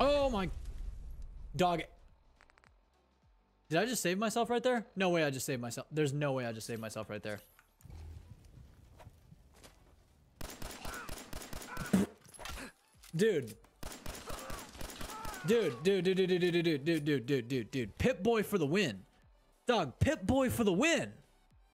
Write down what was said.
Oh my dog. Did I just save myself right there? No way I just saved myself. There's no way I just saved myself right there. Dude. Dude. Pip-Boy for the win. Dog, Pip-Boy for the win.